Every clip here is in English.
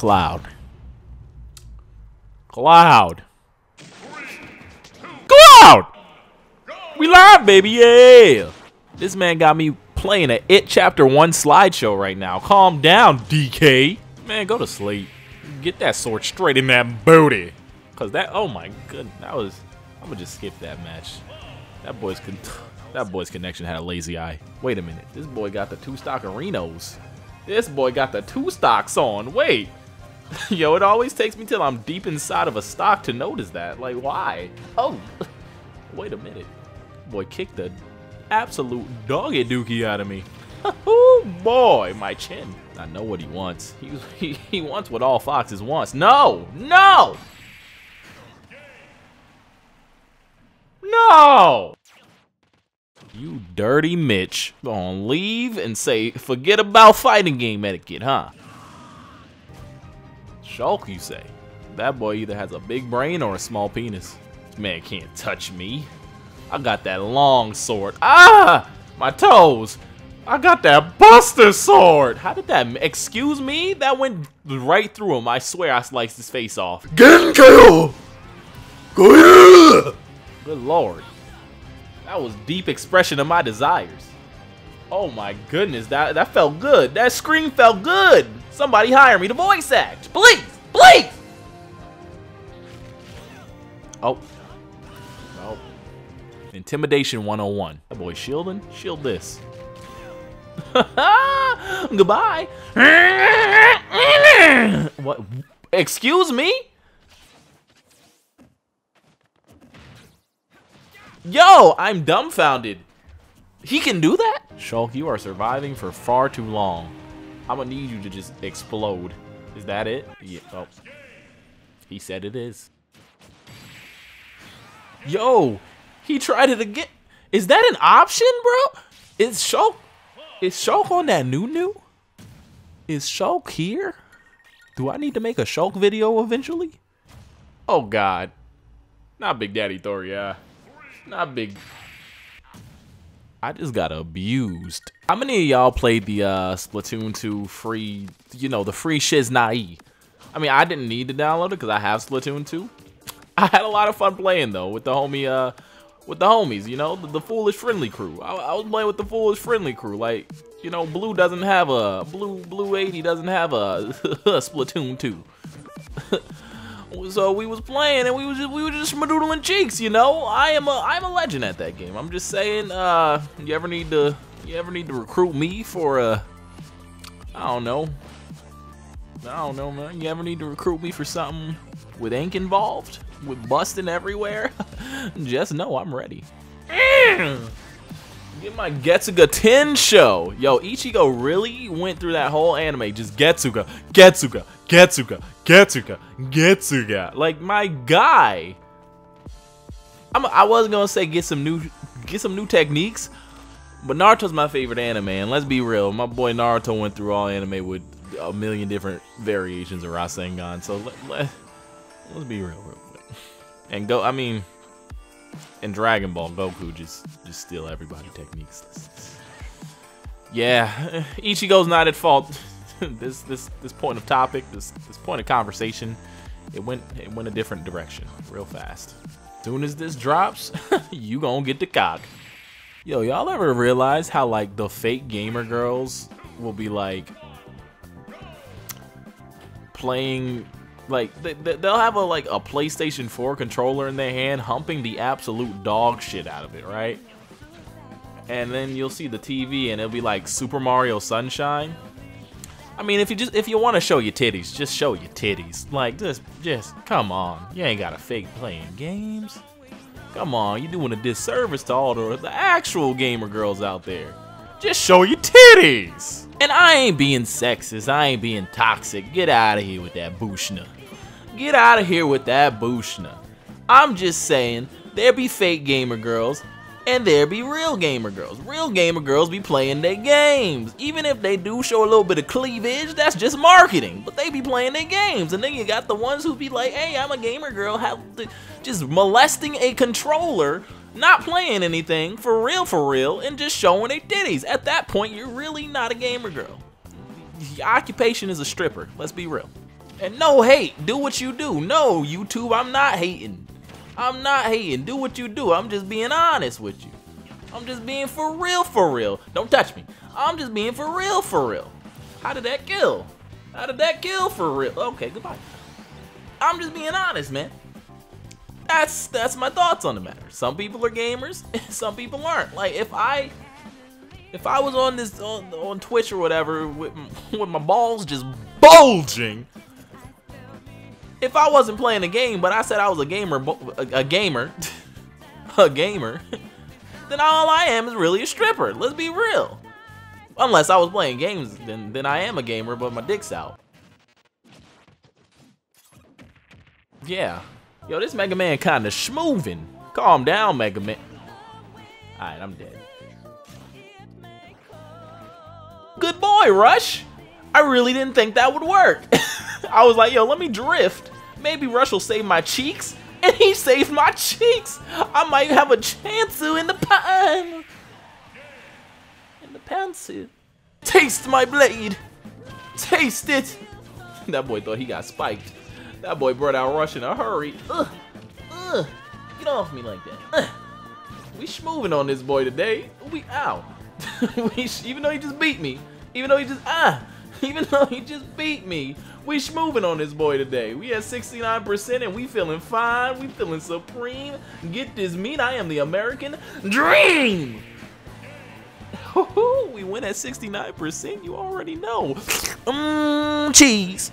Cloud. Cloud. 3, 2, Cloud! Go! We live, baby, yeah! This man got me playing an It Chapter 1 slideshow right now. Calm down, DK. Man, go to sleep. Get that sword straight in that booty. Cause that, oh my goodness, that was, I'm gonna just skip that match. That boy's connection had a lazy eye. Wait a minute, this boy got the two-stock arenos. This boy got the two stocks on, wait. Yo, it always takes me till I'm deep inside of a stock to notice that. Like, why? Oh, wait a minute. Boy kicked the absolute doggy dookie out of me. Oh boy, my chin. I know what he wants. He wants what all foxes wants. No, no! No! You dirty Mitch. Gonna leave and say, forget about fighting game etiquette, huh? Shulk, you say? That boy either has a big brain or a small penis. This man can't touch me. I got that long sword. Ah! My toes! I got that Buster Sword! How did that, excuse me? That went right through him. I swear I sliced his face off. Genko! Go here! Good lord. That was deep expression of my desires. Oh my goodness, that felt good. That scream felt good. Somebody hire me to voice act. Please, please. Oh. Oh. Intimidation 101. That boy shielding? Shield this. Goodbye. What? Excuse me? Yo, I'm dumbfounded. He can do that? Shulk, you are surviving for far too long. I'm gonna need you to just explode. Is that it? Yeah. Oh. He said it is. Yo, he tried it again. Is that an option, bro? Is Shulk on that new? Is Shulk here? Do I need to make a Shulk video eventually? Oh God. Not Big Daddy Thoria. Not big. I just got abused. How many of y'all played the Splatoon 2 free, you know, the free shiznai? I mean, I didn't need to download it because I have Splatoon 2. I had a lot of fun playing though with the homie, with the homies, you know, the foolish friendly crew. I was playing with the foolish friendly crew, like, you know, Blue doesn't have a Blue 80 doesn't have a Splatoon 2. So we was playing and we were just madoodling cheeks, you know. I'm a legend at that game. I'm just saying, you ever need to recruit me for I don't know, man. You ever need to recruit me for something with ink involved, with busting everywhere? Just know I'm ready. Get my Getsuga Tensho. Yo, Ichigo really went through that whole anime just Getsuga, Getsuga, Getsuga, Getsuga, Getsuga. Like, my guy. I was gonna say get some new techniques, but Naruto's my favorite anime, and let's be real, my boy Naruto went through all anime with a million different variations of Rasengan. So let's be real, real quick. And go. I mean, in Dragon Ball, Goku just steal everybody's techniques. Yeah, Ichigo's not at fault. This point of topic, this point of conversation, it went a different direction real fast. Soon as this drops, you gonna get the cock. Yo, y'all ever realize how like the fake gamer girls will be like playing, like they'll have a PlayStation 4 controller in their hand, humping the absolute dog shit out of it, right? And then you'll see the TV and it'll be like Super Mario Sunshine. I mean, if you want to show your titties, just show your titties. Like, just come on. You ain't got a fake playing games. Come on, you're doing a disservice to all the actual gamer girls out there. Just show your titties. And I ain't being sexist. I ain't being toxic. Get out of here with that bushna. Get out of here with that bushna. I'm just saying, there be fake gamer girls. And there be real gamer girls. Real gamer girls be playing their games. Even if they do show a little bit of cleavage, that's just marketing. But they be playing their games. And then you got the ones who be like, hey, I'm a gamer girl. Just molesting a controller, not playing anything, for real, and just showing their titties. At that point, you're really not a gamer girl. Your occupation is a stripper, let's be real. And no hate, do what you do. No, YouTube, I'm not hating. I'm not hating, do what you do. I'm just being honest with you. I'm just being for real, for real. Don't touch me. I'm just being for real, for real. How did that kill? How did that kill for real? Okay, goodbye. I'm just being honest, man. That's my thoughts on the matter. Some people are gamers, some people aren't. Like, if I was on this on Twitch or whatever with my balls just bulging, if I wasn't playing a game, but I said I was a gamer, then all I am is really a stripper. Let's be real. Unless I was playing games, then I am a gamer, but my dick's out. Yeah. Yo, this Mega Man kinda schmoovin'. Calm down, Mega Man. Alright, I'm dead. Good boy, Rush! I really didn't think that would work. I was like, yo, let me drift. Maybe Rush will save my cheeks. And he saved my cheeks. I might have a chansu in the pan. In the pantsuit. Taste my blade. Taste it. That boy thought he got spiked. That boy brought out Rush in a hurry. Ugh. Ugh. Get off me like that. Ugh. We schmoovin' on this boy today. We ow. Even though he just beat me. Even though he just beat me, we schmoovin' on this boy today. We at 69% and we feeling fine. We feeling supreme. Get this meat. I am the American Dream. We win at 69%. You already know. Cheese.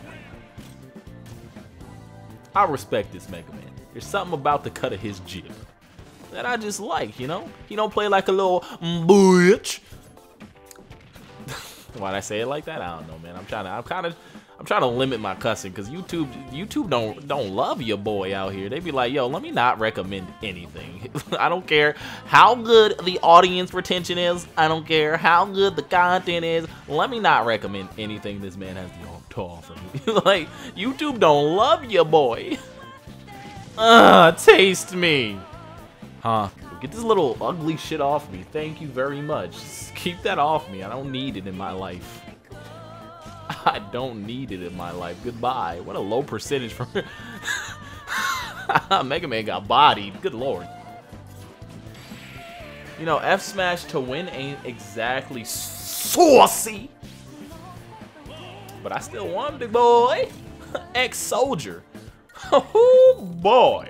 I respect this Mega Man. There's something about the cut of his jib that I just like, you know? He don't play like a little bitch. Why'd I say it like that? I don't know, man. I'm trying to limit my cussing, cause YouTube don't love your boy out here. They be like, yo, let me not recommend anything. I don't care how good the audience retention is. I don't care how good the content is. Let me not recommend anything this man has to offer me. Like, YouTube don't love your boy. Taste me, huh? Get this little ugly shit off me. Thank you very much. Just keep that off me. I don't need it in my life. I don't need it in my life. Goodbye. What a low percentage from Mega Man got bodied. Good lord. You know, F Smash to win ain't exactly saucy. But I still won, big boy. Ex-soldier. Oh, boy.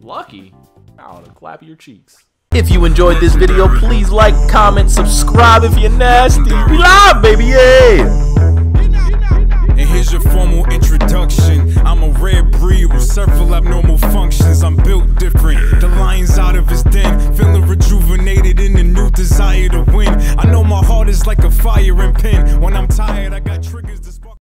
Lucky. Ow, to clap your cheeks. If you enjoyed this video, please like, comment, subscribe if you're nasty. We live, baby, yeah! And here's your formal introduction. I'm a rare breed with several abnormal functions. I'm built different. The lion's out of his den, feeling rejuvenated in a new desire to win. I know my heart is like a firing pin. When I'm tired, I got triggers.